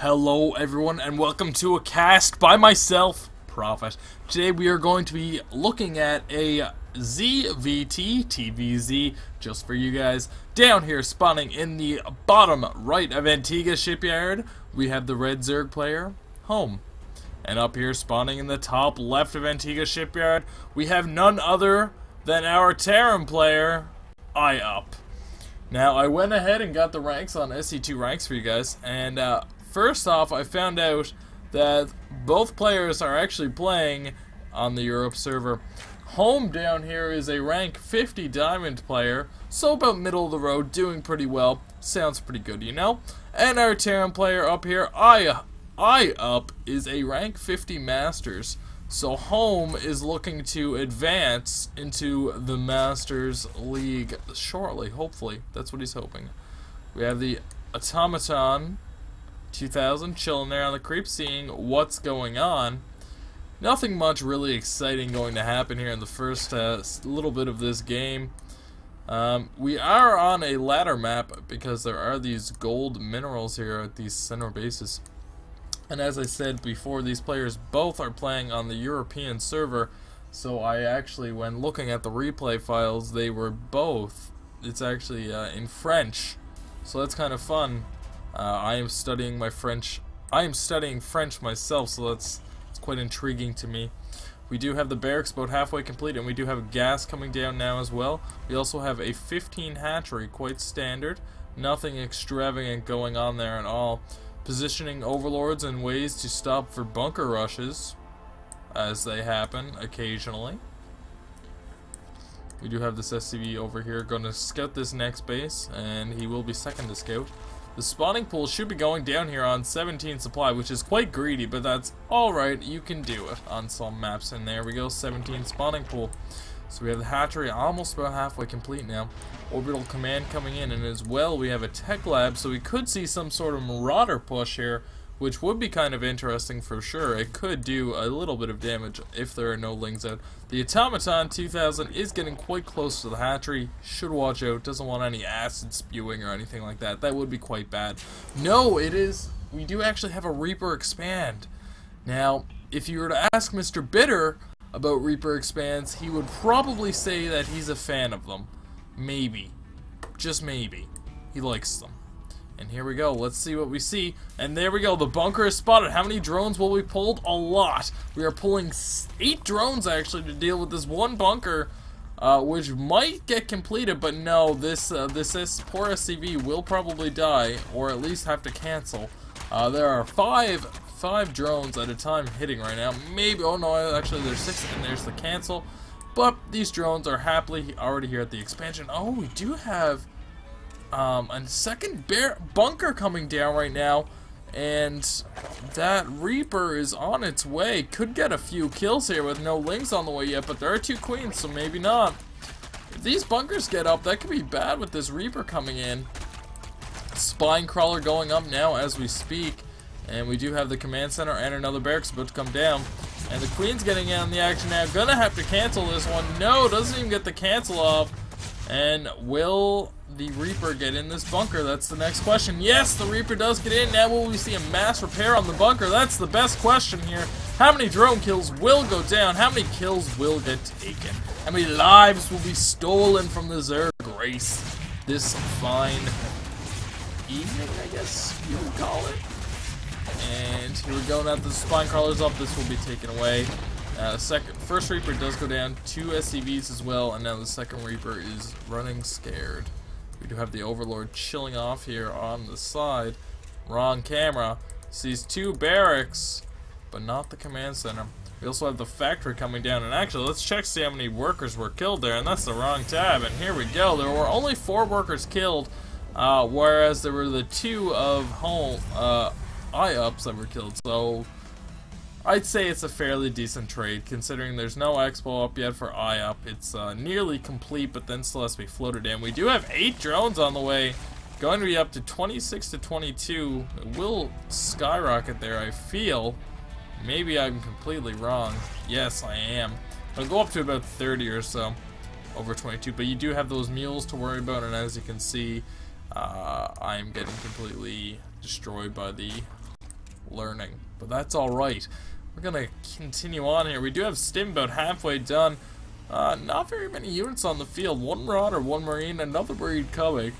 Hello everyone and welcome to a cast by myself, Prophet. Today we are going to be looking at a ZVT TvZ just for you guys. Down here spawning in the bottom right of Antigua Shipyard, we have the red Zerg player, Home. And up here spawning in the top left of Antigua Shipyard, we have none other than our Terran player, IUP. Now I went ahead and got the ranks on SC2 ranks for you guys, and first off, I found out that both players are actually playing on the Europe server. Home down here is a rank 50 diamond player, so about middle of the road, doing pretty well. Sounds pretty good, you know? And our Terran player up here, IUP, is a rank 50 Masters. So Home is looking to advance into the Masters League shortly, hopefully. That's what he's hoping. We have the Automaton 2000 chilling there on the creep, seeing what's going on. Nothing much really exciting going to happen here in the first little bit of this game. We are on a ladder map because there are these gold minerals here at these center bases. And as I said before, these players both are playing on the European server, so I actually, when looking at the replay files, they were both, it's actually in French, so that's kind of fun. I am studying French myself, so that's quite intriguing to me. We do have the barracks boat halfway complete, and we do have gas coming down now as well. We also have a 15 hatchery, quite standard. Nothing extravagant going on there at all. Positioning overlords and ways to stop for bunker rushes, as they happen occasionally. We do have this SCV over here, going to scout this next base, and he will be second to scout. The spawning pool should be going down here on 17 supply, which is quite greedy, but that's alright, you can do it on some maps, and there we go, 17 spawning pool. So we have the hatchery almost about halfway complete now. Orbital command coming in, and as well we have a tech lab, so we could see some sort of marauder push here, which would be kind of interesting for sure. It could do a little bit of damage if there are no lings out. The Automaton 2000 is getting quite close to the hatchery. Should watch out. Doesn't want any acid spewing or anything like that. That would be quite bad. No, it is. We do actually have a Reaper Expand. Now, if you were to ask Mr. Bitter about Reaper Expands, he would probably say that he's a fan of them. Maybe. Just maybe. He likes them. And here we go, let's see what we see. And there we go, the bunker is spotted. How many drones will we pull? A lot. We are pulling 8 drones actually to deal with this one bunker, which might get completed, but no, this poor SCV will probably die, or at least have to cancel. There are five drones at a time hitting right now. Maybe, oh no, actually there's 6, and there's the cancel. But these drones are happily already here at the expansion. Oh, we do have a second bunker coming down right now, and that Reaper is on its way. Could get a few kills here with no lings on the way yet, but there are 2 queens, so maybe not. If these bunkers get up, that could be bad with this Reaper coming in. Spine crawler going up now as we speak, and we do have the command center and another barracks about to come down. And the queen's getting in on the action now. Gonna have to cancel this one. No, doesn't even get the cancel off. And will the Reaper get in this bunker? That's the next question. Yes, the Reaper does get in. Now will we see a mass repair on the bunker? That's the best question here. How many drone kills will go down? How many kills will get taken? How many lives will be stolen from the Zerg race this fine evening, I guess you would call it? And here we go now. The spine crawler's up. This will be taken away. First Reaper does go down, 2 SCVs as well, and now the second Reaper is running scared. We do have the Overlord chilling off here on the side. Wrong camera. Sees 2 barracks, but not the command center. We also have the factory coming down, and actually, let's check see how many workers were killed there, and that's the wrong tab, and here we go. There were only 4 workers killed, whereas there were the 2 of Home, IUPs that were killed, so I'd say it's a fairly decent trade, considering there's no expo up yet for IUP. It's nearly complete, but then still has to be floated in. We do have 8 drones on the way, going to be up to 26 to 22. It will skyrocket there, I feel. Maybe I'm completely wrong. Yes, I am. It'll go up to about 30 or so, over 22, but you do have those mules to worry about, and as you can see, I'm getting completely destroyed by the learning, but that's alright. We're gonna continue on here. We do have Steamboat halfway done. Not very many units on the field. One Marauder, one Marine, another Marine coming.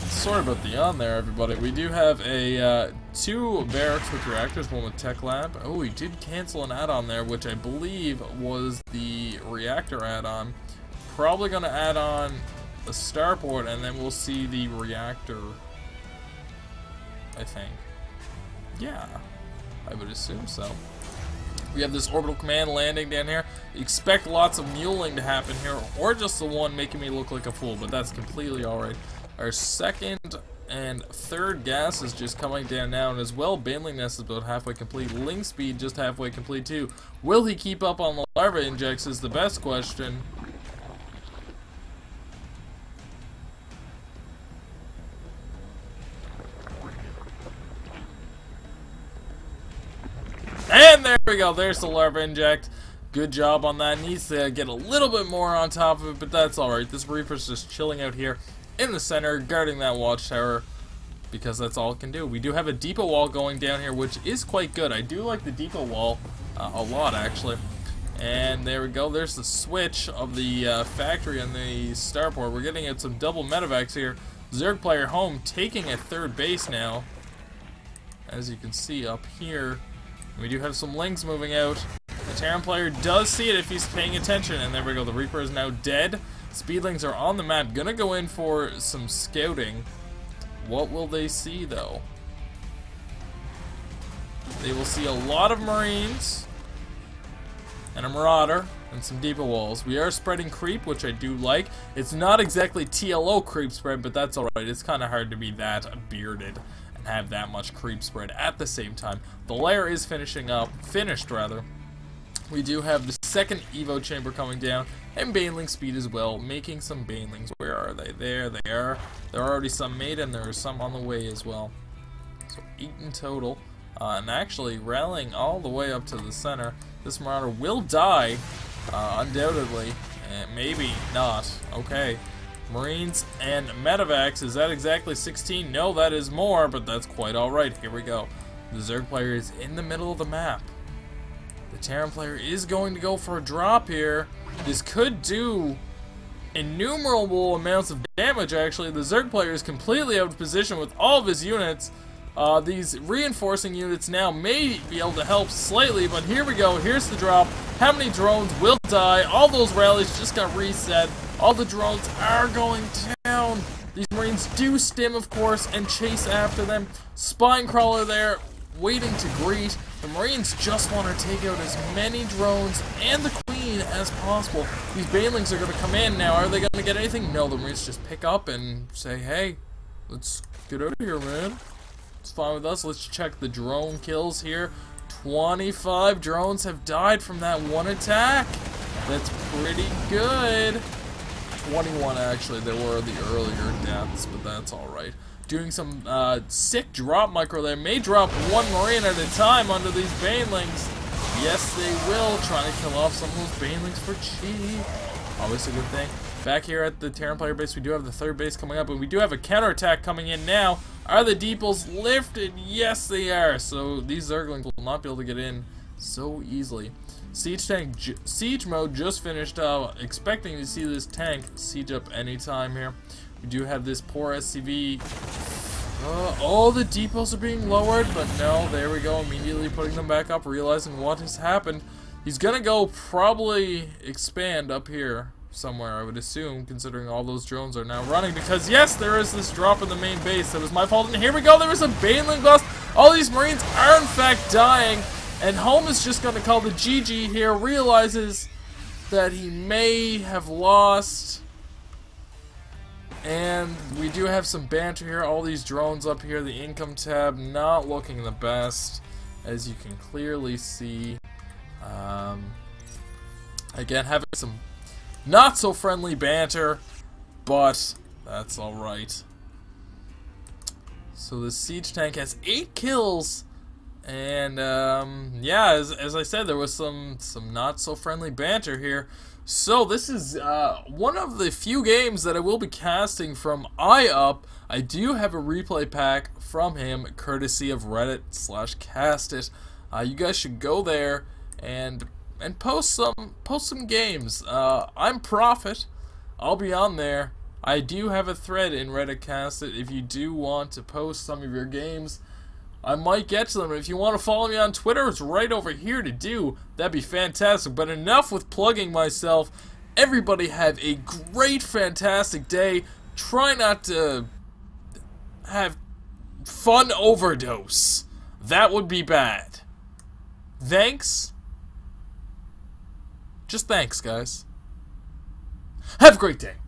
Sorry about the on there, everybody. We do have a two barracks with reactors, one with Tech Lab. Oh, we did cancel an add-on there, which I believe was the reactor add-on. Probably gonna add on a starport, and then we'll see the reactor, I think. Yeah, I would assume so. We have this orbital command landing down here. Expect lots of muling to happen here, or just the one making me look like a fool, but that's completely alright. Our second and third gas is just coming down now, and as well, Bandling Nest is about halfway complete. Link Speed just halfway complete too. Will he keep up on the larva injects is the best question. And there we go, there's the larva inject. Good job on that. Needs to get a little bit more on top of it, but that's alright. This Reaper's just chilling out here in the center, guarding that watchtower, because that's all it can do. We do have a depot wall going down here, which is quite good. I do like the depot wall a lot, actually. And there we go, there's the switch of the factory and the starport. We're getting at some double medevacs here. Zerg player Home taking a third base now, as you can see up here. We do have some Lings moving out. The Terran player does see it if he's paying attention. And there we go, the Reaper is now dead. Speedlings are on the map. Gonna go in for some scouting. What will they see, though? They will see a lot of Marines and a Marauder and some depot walls. We are spreading creep, which I do like. It's not exactly TLO creep spread, but that's alright. It's kind of hard to be that bearded and have that much creep spread at the same time. The lair is finished. We do have the second Evo chamber coming down, and Baneling Speed as well, making some Banelings. Where are they? There they are. There are already some made, and there are some on the way as well. So 8 in total, and actually rallying all the way up to the center. This Marauder will die, undoubtedly, and maybe not. Okay. Marines and medevacs, is that exactly 16? No, that is more, but that's quite alright. Here we go. The Zerg player is in the middle of the map. The Terran player is going to go for a drop here. This could do innumerable amounts of damage, actually. The Zerg player is completely out of position with all of his units. These reinforcing units now may be able to help slightly, but here we go. Here's the drop. How many drones will die? All those rallies just got reset. All the drones are going down. These Marines do stim, of course, and chase after them. Spinecrawler there, waiting to greet. The Marines just want to take out as many drones and the Queen as possible. These Banelings are going to come in now. Are they going to get anything? No, the Marines just pick up and say, hey, let's get out of here, man. It's fine with us. Let's check the drone kills here. 25 drones have died from that one attack. That's pretty good. 21, actually. There were the earlier deaths, but that's alright. Doing some sick drop micro there. May drop one Marine at a time onto these Banelings. Yes, they will. Trying to kill off some of those Banelings for cheap. Always a good thing. Back here at the Terran player base, we do have the third base coming up, and we do have a counterattack coming in now. Are the depots lifted? Yes, they are. So these Zerglings will not be able to get in so easily. Siege mode just finished up. Expecting to see this tank siege up anytime here. We do have this poor SCV. All the depots are being lowered, but no, there we go, immediately putting them back up, realizing what has happened. He's gonna go probably expand up here somewhere, I would assume, considering all those drones are now running, because yes, there is this drop in the main base. That was my fault, and here we go, there was a Baneling bust. All these Marines are in fact dying, and Home is just gonna call the GG here, realizes that he may have lost. And we do have some banter here, all these drones up here, the income tab not looking the best, as you can clearly see. Again, having some not so friendly banter, but that's alright. So the siege tank has 8 kills And yeah, as I said, there was some not so friendly banter here. So this is one of the few games that I will be casting from IUP. I do have a replay pack from him, courtesy of Reddit slash Castit. You guys should go there and post some games. I'm Prophet. I'll be on there. I do have a thread in Reddit Castit if you do want to post some of your games. I might get to them. If you want to follow me on Twitter, it's right over here to do. That'd be fantastic. But enough with plugging myself. Everybody have a great, fantastic day. Try not to have fun overdose. That would be bad. Thanks. Just thanks, guys. Have a great day.